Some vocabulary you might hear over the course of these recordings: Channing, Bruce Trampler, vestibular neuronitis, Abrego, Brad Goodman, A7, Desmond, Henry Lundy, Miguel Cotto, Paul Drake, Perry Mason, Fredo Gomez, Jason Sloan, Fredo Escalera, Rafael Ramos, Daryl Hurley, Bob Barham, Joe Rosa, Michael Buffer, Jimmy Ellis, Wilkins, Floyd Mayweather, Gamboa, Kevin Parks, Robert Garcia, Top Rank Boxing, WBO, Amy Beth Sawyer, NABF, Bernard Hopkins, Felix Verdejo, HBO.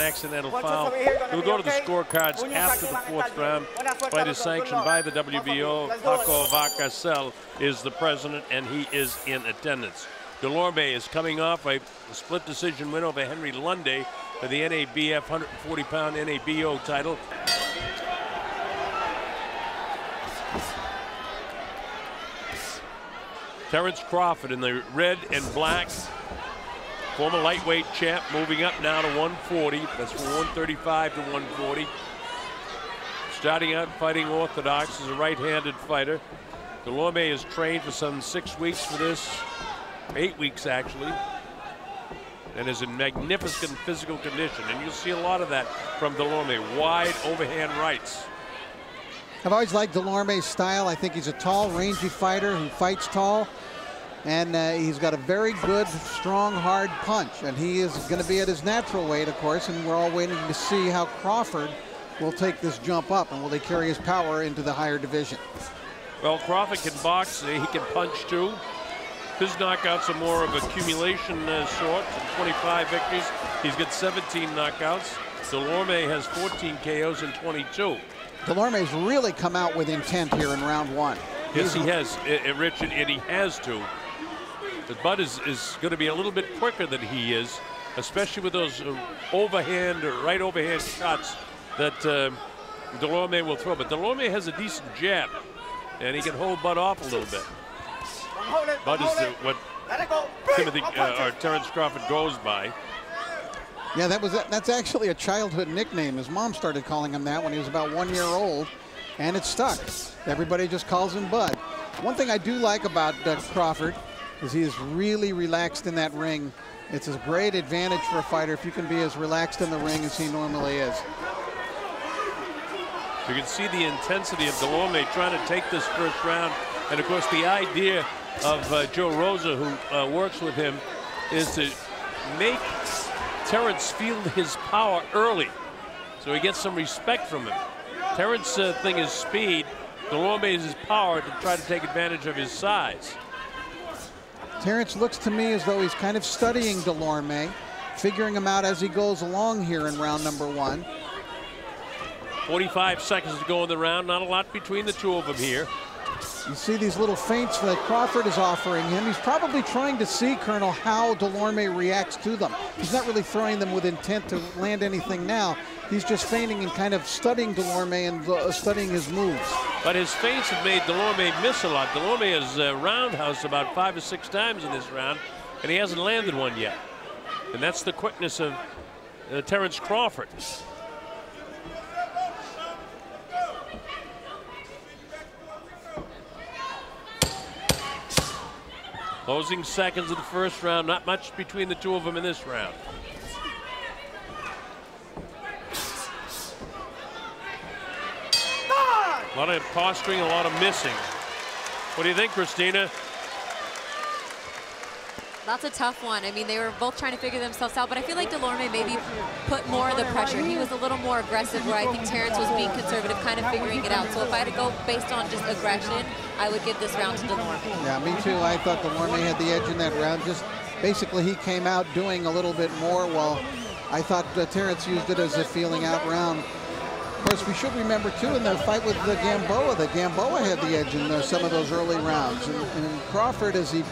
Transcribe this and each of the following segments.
an accidental foul. We'll go to the scorecards after the fourth round. Fight is sanctioned by the WBO. Paco Vacasel is the president, and he is in attendance. Dulorme is coming off a split decision win over Henry Lundy for the NABF 140-pound NABO title. Terence Crawford in the red and black, former lightweight champ, moving up now to 140. That's from 135 to 140. Starting out fighting orthodox as a right-handed fighter. Dulorme is trained for some 6 weeks for this, 8 weeks actually, and is in magnificent physical condition. And you'll see a lot of that from Dulorme, wide overhand rights. I've always liked Dulorme's style. I think he's a tall, rangy fighter who fights tall, and he's got a very good, strong, hard punch. And he is going to be at his natural weight, of course, and we're all waiting to see how Crawford will take this jump up, and will they carry his power into the higher division. Well, Crawford can box, he can punch too. His knockouts are more of accumulation sort, 25 victories. He's got 17 knockouts. Dulorme has 14 KOs and 22. Dulorme's really come out with intent here in round one. Yes, he has, Richard, and he has to. The Bud is going to be a little bit quicker than he is, especially with those overhand or right overhand shots that Dulorme will throw. But Dulorme has a decent jab, and he can hold Bud off a little bit. Bud is what Timothy or Terence Crawford goes by. Yeah, that's actually a childhood nickname. His mom started calling him that when he was about 1 year old, and it stuck. Everybody just calls him Bud. One thing I do like about Crawford is he is really relaxed in that ring. It's a great advantage for a fighter if you can be as relaxed in the ring as he normally is. You can see the intensity of Dulorme trying to take this first round, and of course the idea of Joe Rosa, who works with him, is to make Terence feel his power early, so he gets some respect from him. Terence thing is speed. Dulorme is his power to try to take advantage of his size. Terence looks to me as though he's kind of studying Dulorme, figuring him out as he goes along here in round number one. 45 seconds to go in the round. Not a lot between the two of them here. You see these little feints that Crawford is offering him. He's probably trying to see, Colonel, how Dulorme reacts to them. He's not really throwing them with intent to land anything now. He's just feinting and kind of studying Dulorme and studying his moves. But his feints have made Dulorme miss a lot. Dulorme has roundhoused about 5 or 6 times in this round, and he hasn't landed one yet. And that's the quickness of Terence Crawford. Closing seconds of the first round. Not much between the two of them in this round. A lot of posturing, a lot of missing. What do you think, Christina? That's a tough one. I mean, they were both trying to figure themselves out, but I feel like Dulorme maybe put more of the pressure. He was a little more aggressive, where I think Terence was being conservative, kind of figuring it out. So if I had to go based on just aggression, I would give this round to Dulorme. Yeah, me too. I thought Dulorme had the edge in that round. Just basically he came out doing a little bit more, while I thought Terence used it as a feeling out round. Of course, we should remember too, in the fight with the Gamboa, that Gamboa had the edge in some of those early rounds. And Crawford, as he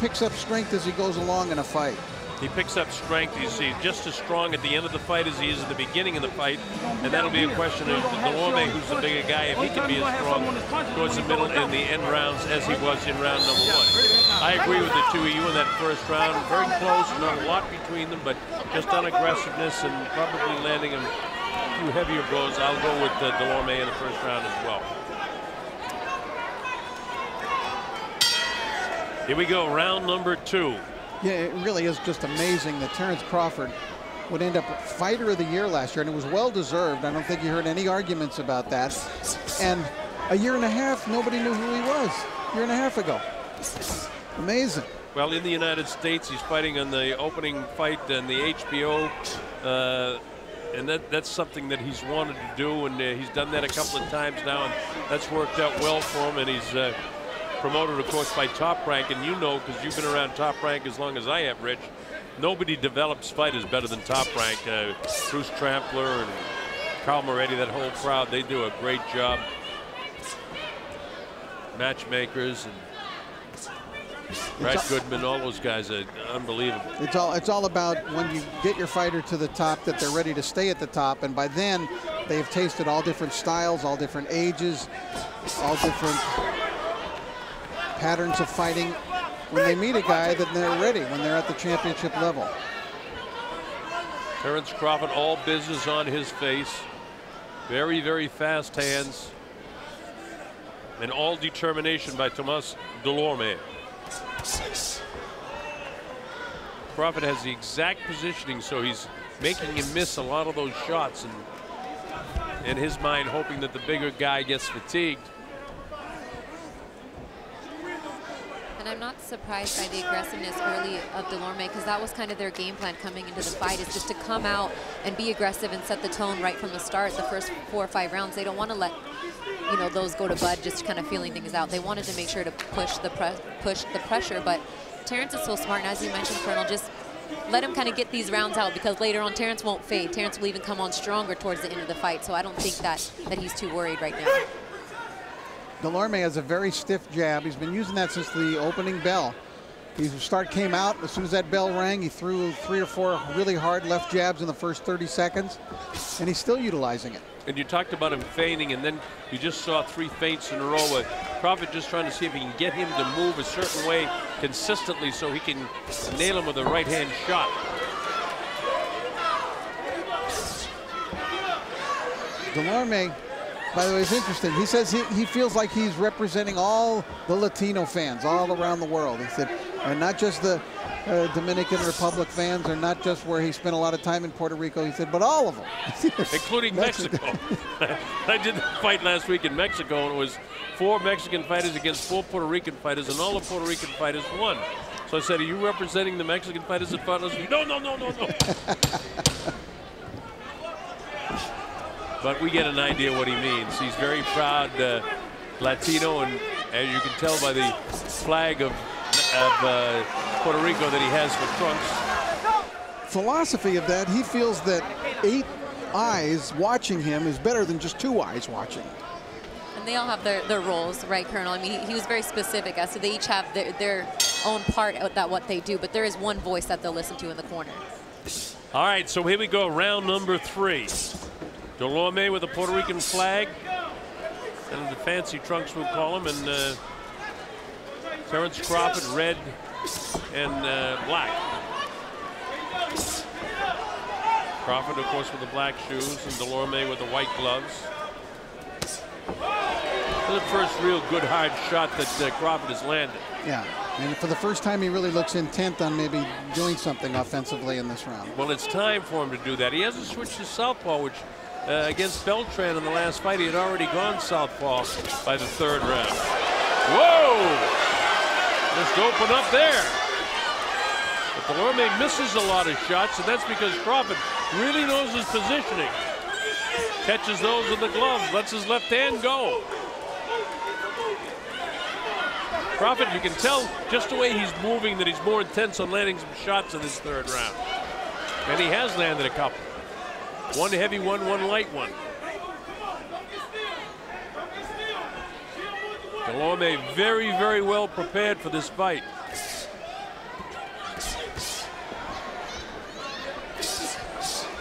picks up strength as he goes along in a fight. He picks up strength. You see, just as strong at the end of the fight as he is at the beginning of the fight, and that'll be a question of Dulorme, who's the bigger guy, if he can be as strong towards the middle and the end rounds as he was in round number one. I agree with the two of you in that first round. Very close, not a lot between them, but just on aggressiveness and probably landing a few heavier blows. I'll go with Dulorme in the first round as well. Here we go, round number two. Yeah, it really is just amazing that Terence Crawford would end up Fighter of the Year last year, and it was well-deserved. I don't think you heard any arguments about that. And a year and a half, nobody knew who he was, a year and a half ago. Amazing. Well, in the United States, he's fighting in the opening fight in the HBO, and that's something that he's wanted to do, and he's done that a couple of times now, and that's worked out well for him, and he's promoted, of course, by Top Rank, and you know, because you've been around Top Rank as long as I have, Rich, nobody develops fighters better than Top Rank. Bruce Trampler and Carl Moretti, that whole crowd, they do a great job. Matchmakers and Brad Goodman, all those guys are unbelievable. It's all about when you get your fighter to the top that they're ready to stay at the top, and by then they've tasted all different styles, all different ages, all different patterns of fighting. When they meet a guy, that they're ready when they're at the championship level. Terence Crawford, all business on his face, very, very fast hands, and all determination by Thomas Dulorme. Crawford has the exact positioning, so he's making you miss a lot of those shots, and in his mind hoping that the bigger guy gets fatigued. And I'm not surprised by the aggressiveness early of Dulorme, because that was kind of their game plan coming into the fight, is just to come out and be aggressive and set the tone right from the start. The first 4 or 5 rounds, they don't want to let, you know, those go to bud, just kind of feeling things out. They wanted to make sure to push the pressure, but Terence is so smart, and as you mentioned, Colonel, just let him kind of get these rounds out, because later on Terence won't fade. Terence will even come on stronger towards the end of the fight, so I don't think that he's too worried right now. Dulorme has a very stiff jab. He's been using that since the opening bell. His start came out. As soon as that bell rang, he threw 3 or 4 really hard left jabs in the first 30 seconds, and he's still utilizing it. And you talked about him feigning, and then you just saw 3 feints in a row. Crawford just trying to see if he can get him to move a certain way consistently so he can nail him with a right-hand shot. Dulorme, by the way, is interesting. He says he feels like he's representing all the Latino fans all around the world. He said, and not just the Dominican Republic fans, or not just where he spent a lot of time in Puerto Rico. He said, but all of them. Including Mexico. I did the fight last week in Mexico, and it was 4 Mexican fighters against 4 Puerto Rican fighters, and all the Puerto Rican fighters won. So I said, are you representing the Mexican fighters that fought us? No. But we get an idea what he means. He's very proud Latino, and as you can tell by the flag of Puerto Rico that he has for trunks. Philosophy of that, he feels that 8 eyes watching him is better than just 2 eyes watching. And they all have their roles, right, Colonel? I mean, he was very specific as to they each have their own part of that, what they do, but there is one voice that they'll listen to in the corner. All right, so here we go, round number 3. Dulorme with a Puerto Rican flag, and the fancy trunks we'll call him, and Terence Crawford, red and black. Crawford, of course, with the black shoes, and Dulorme with the white gloves. The first real good hard shot that Crawford has landed. Yeah, and for the first time he really looks intent on maybe doing something offensively in this round. Well, it's time for him to do that. He hasn't switched to southpaw, which against Beltran in the last fight, he had already gone southpaw by the 3rd round. Whoa! Just open up there. But Dulorme misses a lot of shots, and that's because Crawford really knows his positioning. Catches those in the gloves, lets his left hand go. Crawford, you can tell just the way he's moving that he's more intense on landing some shots in this 3rd round. And he has landed a couple. 1 heavy one, 1 light one. Dulorme very, very well prepared for this fight.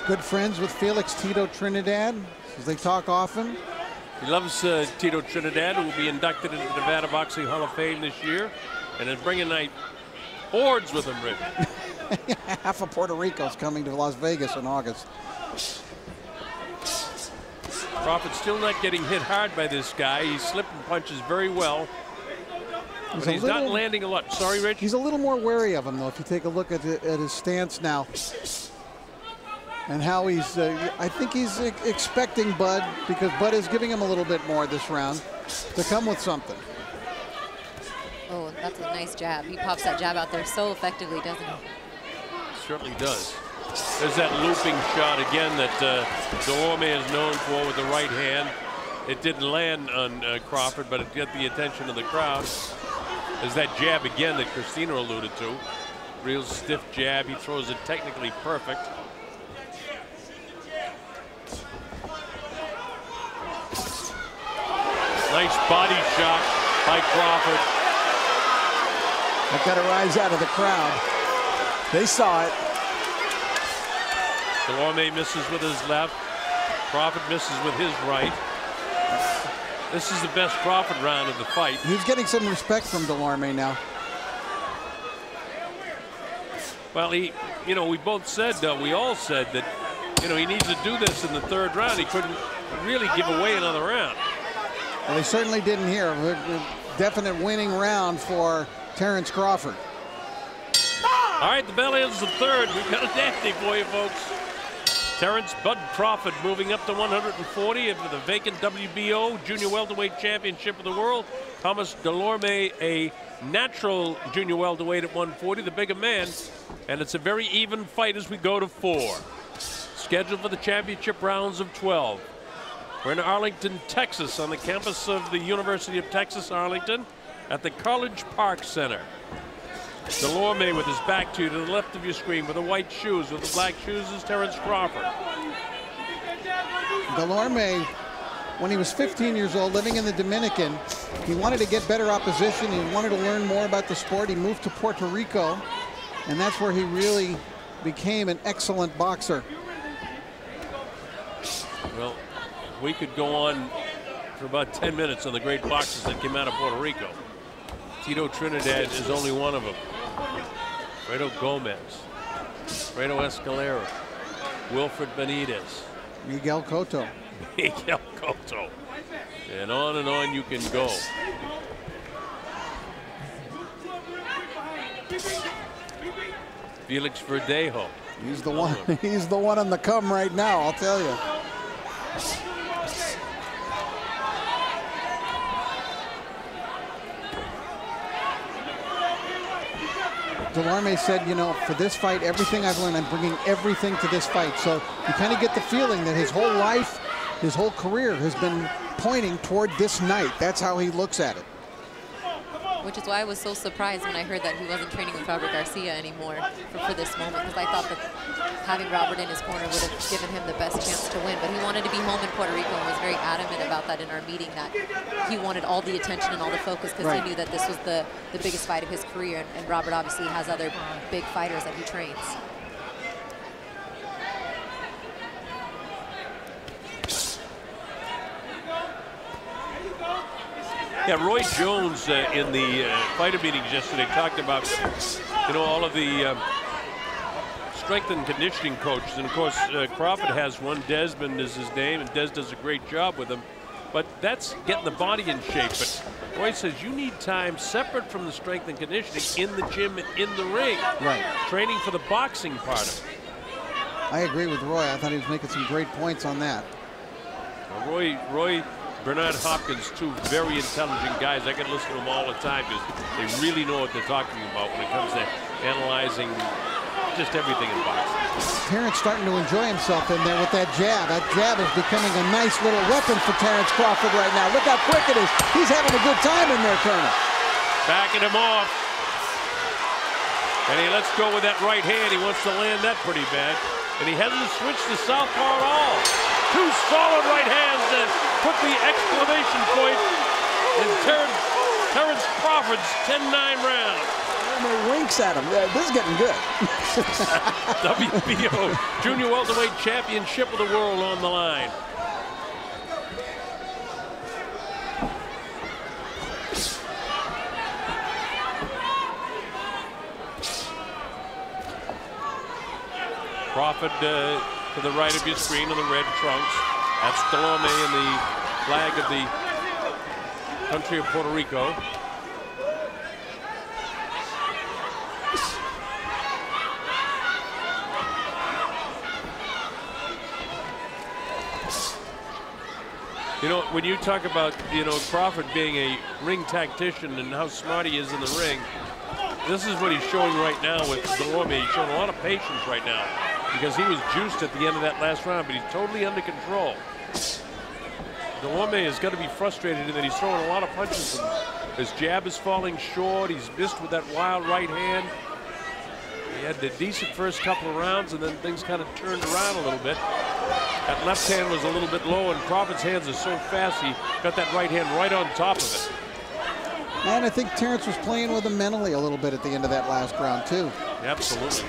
Good friends with Felix Tito Trinidad, as they talk often. He loves Tito Trinidad, who will be inducted into the Nevada Boxing Hall of Fame this year, and is bringing hordes with him, Rick. Half of Puerto Rico's coming to Las Vegas in August. Crawford's still not getting hit hard by this guy. He's slipping punches very well. But he's not landing a lot. Sorry, Rich? He's a little more wary of him, though, if you take a look at his stance now. And how he's, I think he's expecting Bud, because Bud is giving him a little bit more this round to come with something. Oh, that's a nice jab. He pops that jab out there so effectively, doesn't he? Certainly does. There's that looping shot again that Dulorme is known for with the right hand. It didn't land on Crawford, but it got the attention of the crowd. There's that jab again that Christina alluded to. Real stiff jab. He throws it technically perfect. Nice body shot by Crawford. I've got to rise out of the crowd. They saw it. Dulorme misses with his left. Crawford misses with his right. This is the best Crawford round of the fight. He's getting some respect from Dulorme now. Well, you know, we both said, we all said that, you know, he needs to do this in the third round. He couldn't really give away another round. Well, they certainly didn't here. A definite winning round for Terence Crawford. All right, the bell ends the third. We've got a nasty for you, folks. Terence Bud Crawford moving up to 140 for the vacant WBO Junior Welterweight Championship of the World. Thomas Dulorme, a natural junior welterweight at 140, the bigger man. And it's a very even fight as we go to four. Scheduled for the championship rounds of 12. We're in Arlington, Texas, on the campus of the University of Texas, Arlington, at the College Park Center. Dulorme with his back to you, to the left of your screen, with the white shoes, with the black shoes, is Terence Crawford. Dulorme, when he was 15 years old, living in the Dominican, he wanted to get better opposition. He wanted to learn more about the sport. He moved to Puerto Rico, and that's where he really became an excellent boxer. Well, we could go on for about 10 minutes on the great boxers that came out of Puerto Rico. Tito Trinidad is only one of them. Fredo Gomez, Fredo Escalera, Wilfred Benitez, Miguel Cotto. Miguel Cotto. And on you can go. Felix Verdejo. He's the one. He's the one on the come right now, I'll tell you. Dulorme said, you know, for this fight, everything I've learned, I'm bringing everything to this fight. So you kind of get the feeling that his whole life, his whole career has been pointing toward this night. That's how he looks at it. Which is why I was so surprised when I heard that he wasn't training with Robert Garcia anymore for this moment, because I thought that having Robert in his corner would have given him the best chance to win. But he wanted to be home in Puerto Rico and was very adamant about that in our meeting, that he wanted all the attention and all the focus because he knew that this was the biggest fight of his career. And Robert obviously has other big fighters that he trains. Yeah, Roy Jones in the fighter meetings yesterday talked about, you know, all of the strength and conditioning coaches. And, of course, Crawford has one. Desmond is his name, and Des does a great job with him. But that's getting the body in shape. But Roy says you need time separate from the strength and conditioning in the gym and in the ring. Right. Training for the boxing part of it. I agree with Roy. I thought he was making some great points on that. Well, Roy Bernard Hopkins, two very intelligent guys. I can listen to them all the time because they really know what they're talking about when it comes to analyzing just everything in boxing. Terence starting to enjoy himself in there with that jab. That jab is becoming a nice little weapon for Terence Crawford right now. Look how quick it is. He's having a good time in there, Colonel. Backing him off. And he lets go with that right hand. He wants to land that pretty bad. And he hasn't switched to southpaw at all. Two solid right hands that put the exclamation point in Terence Crawford's 10-9 round. Dulorme winks at him. This is getting good. WBO Junior Welterweight Championship of the World on the line. Crawford to the right of your screen in the red trunks. That's Dulorme in the flag of the country of Puerto Rico. You know, when you talk about, you know, Crawford being a ring tactician and how smart he is in the ring, this is what he's showing right now with Dulorme. He's showing a lot of patience right now, because he was juiced at the end of that last round, but he's totally under control. Dulorme is going to be frustrated in that he's throwing a lot of punches. His jab is falling short. He's missed with that wild right hand. had a decent first couple of rounds, and then things kind of turned around a little bit. That left hand was a little bit low, and Crawford's hands are so fast, he got that right hand right on top of it. And I think Terence was playing with him mentally a little bit at the end of that last round, too. Absolutely.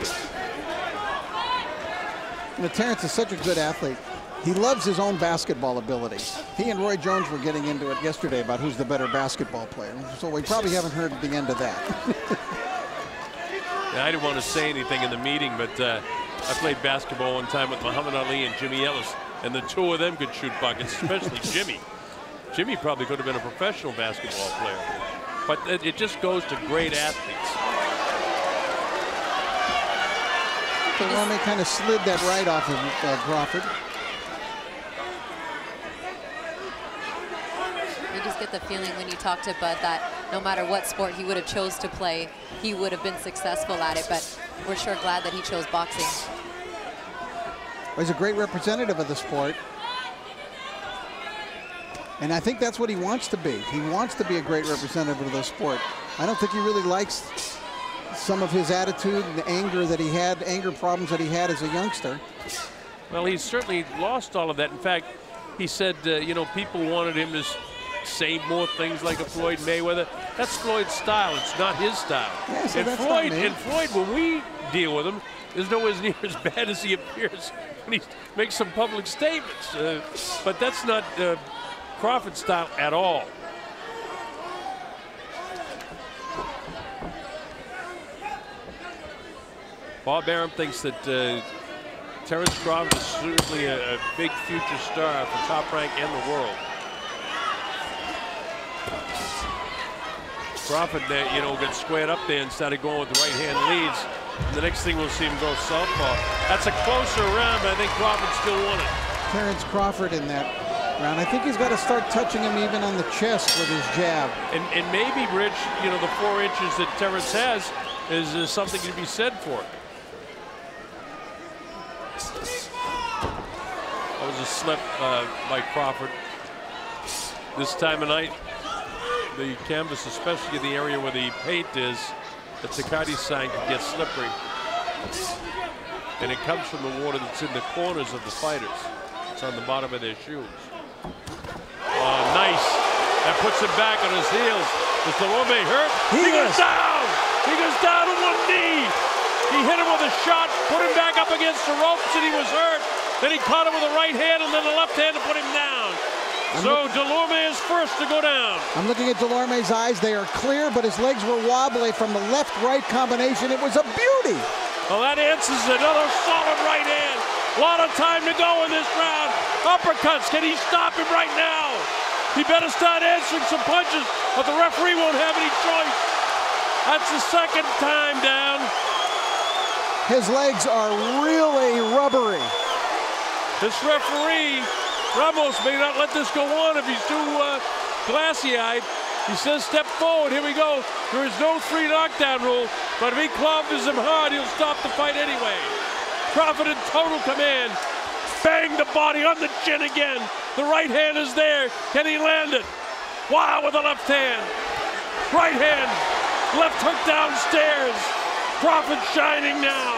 You know, Terence is such a good athlete. He loves his own basketball ability. He and Roy Jones were getting into it yesterday about who's the better basketball player. So we probably haven't heard the end of that. I didn't want to say anything in the meeting, but I played basketball one time with Muhammad Ali and Jimmy Ellis, and the two of them could shoot buckets, especially Jimmy. Jimmy probably could have been a professional basketball player. But it just goes to great athletes. Dulorme kind of slid that right off of Crawford. You just get the feeling when you talk to Bud that no matter what sport he would have chose to play, he would have been successful at it, but we're sure glad that he chose boxing. He's a great representative of the sport. And I think that's what he wants to be. He wants to be a great representative of the sport. I don't think he really likes some of his attitude and anger that he had, anger problems that he had as a youngster. Well, he's certainly lost all of that. In fact, he said, you know, people wanted him to say more things like a Floyd Mayweather. That's Floyd's style. It's not his style. Yeah, so and Floyd, when we deal with him, is nowhere near as bad as he appears when he makes some public statements. But that's not Crawford's style at all. Bob Barham thinks that Terence Crawford is certainly a big future star for Top Rank and the world. Crawford, you know, got squared up there and started going with the right-hand leads. And the next thing we'll see him go southpaw. That's a closer round, but I think Crawford still won it. Terence Crawford in that round. I think he's got to start touching him even on the chest with his jab. And maybe, Rich, you know, the 4 inches that Terence has is something to be said for it. That was a slip by Crawford. This time of night, the canvas, especially in the area where the paint is, the Takati sign can get slippery. And it comes from the water that's in the corners of the fighters. It's on the bottom of their shoes. Oh, nice. That puts him back on his heels. Is Dulorme hurt? He goes down! He goes down on one knee. He hit him with a shot, put him back up against the ropes, and he was hurt. Then he caught him with a right hand and then a left hand to put him down. So Dulorme is first to go down. I'm looking at Dulorme's eyes. They are clear, but his legs were wobbly from the left-right combination. It was a beauty. Well, that answers another solid right hand. A lot of time to go in this round. Uppercuts, can he stop him right now? He better start answering some punches, but the referee won't have any choice. That's the second time down. His legs are really rubbery. This referee, Ramos, may not let this go on if he's too glassy-eyed. He says step forward, here we go. There is no three knockdown rule, but if he clobbers him hard, he'll stop the fight anyway. Crawford in total command. Bang the body on the chin again. The right hand is there. Can he land it? Wow, with the left hand. Right hand. Left hook downstairs. Crawford shining now.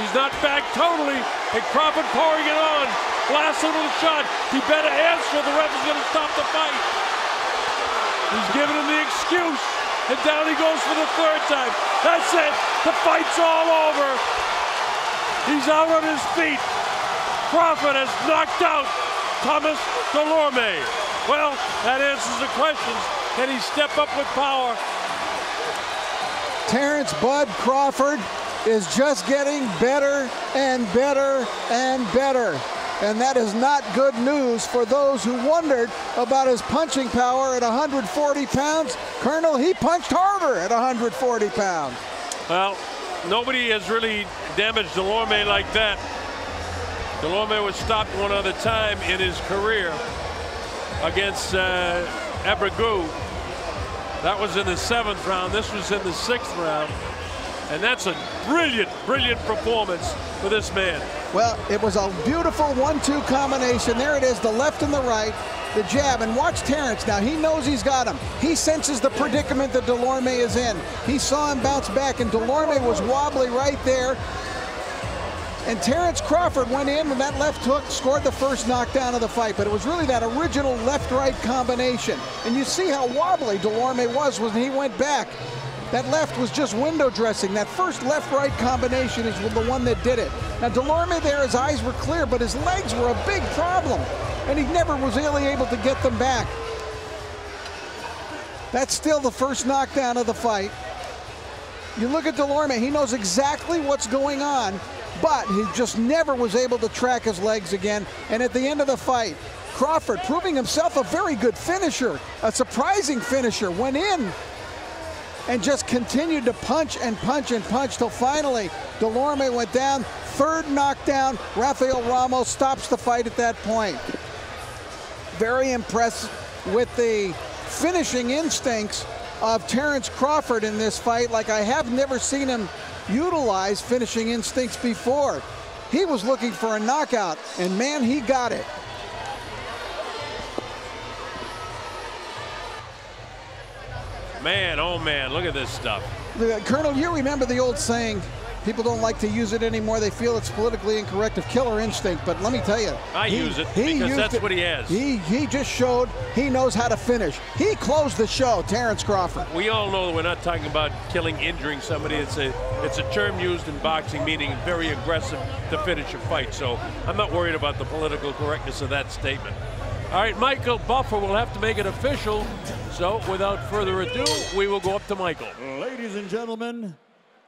He's not back totally, and Crawford pouring it on. Last little shot. He better answer. The ref is going to stop the fight. He's giving him the excuse, and down he goes for the third time. That's it. The fight's all over. He's out on his feet. Crawford has knocked out Thomas Dulorme. Well, that answers the questions. Can he step up with power? Terence Bud Crawford is just getting better and better and better. And that is not good news for those who wondered about his punching power at 140 pounds. Colonel, he punched harder at 140 pounds. Well, nobody has really damaged Dulorme like that. Dulorme was stopped one other time in his career against Abrego. That was in the 7th round. This was in the 6th round. And that's a brilliant, brilliant performance for this man. Well, it was a beautiful 1-2 combination. There it is, the left and the right. the jab, and watch Terence now. He knows he's got him. He senses the predicament that Dulorme is in. He saw him bounce back, and Dulorme was wobbly right there. And Terence Crawford went in with that left hook, scored the first knockdown of the fight, but it was really that original left-right combination. And you see how wobbly Dulorme was when he went back. That left was just window dressing. That first left-right combination is the one that did it. Now, Dulorme there, his eyes were clear, but his legs were a big problem, and he never was really able to get them back. That's still the first knockdown of the fight. You look at Dulorme, he knows exactly what's going on, but he just never was able to track his legs again. And at the end of the fight, Crawford, proving himself a very good finisher, a surprising finisher, went in and just continued to punch and punch and punch till finally Dulorme went down. Third knockdown, Rafael Ramos stops the fight at that point. Very impressed with the finishing instincts of Terence Crawford in this fight, like I have never seen him utilize finishing instincts before. He was looking for a knockout, and man, he got it. Man, oh man, look at this stuff. Colonel, you remember the old saying, people don't like to use it anymore. They feel it's politically incorrect, of killer instinct, but let me tell you. I use it because that's what he has. He just showed he knows how to finish. He closed the show, Terence Crawford. We all know that we're not talking about killing, injuring somebody. It's a term used in boxing, meaning very aggressive to finish a fight. So I'm not worried about the political correctness of that statement. All right, Michael Buffer will have to make it official. So without further ado, we will go up to Michael. Ladies and gentlemen,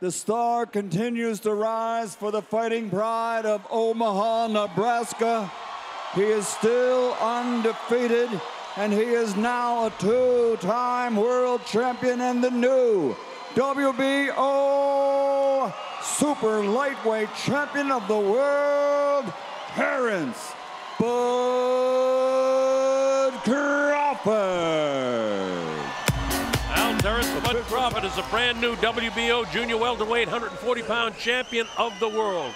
the star continues to rise for the fighting pride of Omaha, Nebraska. He is still undefeated, and he is now a two-time world champion and the new WBO super lightweight champion of the world, Terence Crawford. Al Terence Crawford is a brand new WBO junior welterweight 140-pound champion of the world.